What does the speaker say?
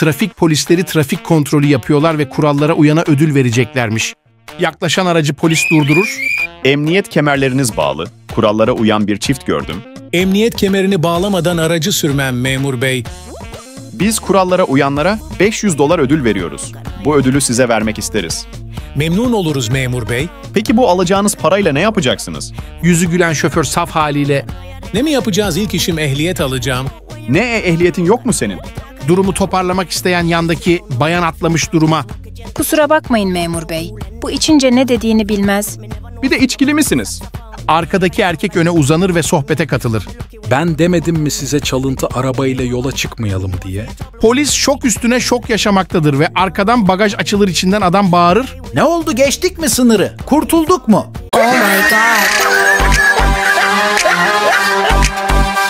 trafik polisleri trafik kontrolü yapıyorlar ve kurallara uyana ödül vereceklermiş. Yaklaşan aracı polis durdurur. Emniyet kemerleriniz bağlı. Kurallara uyan bir çift gördüm. Emniyet kemerini bağlamadan aracı sürmem memur bey. Biz kurallara uyanlara $500 ödül veriyoruz. Bu ödülü size vermek isteriz. Memnun oluruz memur bey. Peki bu alacağınız parayla ne yapacaksınız? Yüzü gülen şoför saf haliyle. Ne mi yapacağız? İlk işim ehliyet alacağım. Ne ehliyetin yok mu senin? Durumu toparlamak isteyen yandaki bayan atlamış duruma. Kusura bakmayın memur bey. Bu içince ne dediğini bilmez. Bir de içkili misiniz? Arkadaki erkek öne uzanır ve sohbete katılır. Ben demedim mi size çalıntı arabayla yola çıkmayalım diye? Polis şok üstüne şok yaşamaktadır ve arkadan bagaj açılır, içinden adam bağırır. Ne oldu, geçtik mi sınırı? Kurtulduk mu? Oh my God.